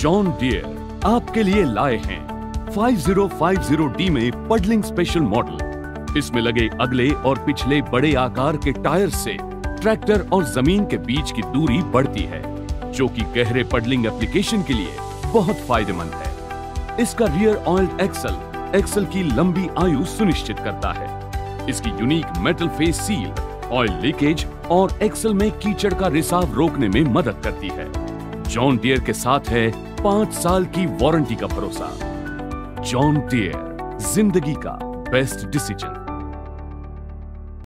John Deere आपके लिए लाए हैं 5050D में पडलिंग स्पेशल मॉडल। इसमें लगे अगले और पिछले बड़े आकार के टायर से ट्रैक्टर और जमीन के बीच की दूरी बढ़ती है, जो कि गहरे पडलिंग एप्लीकेशन के लिए बहुत फायदेमंद है। इसका रियर ऑयल्ड एक्सल की लंबी आयु सुनिश्चित करता है। इसकी unique metal face seal oil leakage और एक्सल में कीचड़ का रिसाव रोकने में मदद करती है। जॉन डियर के साथ है 5 साल की वारंटी का भरोसा। जॉन डियर, जिंदगी का बेस्ट डिसीजन।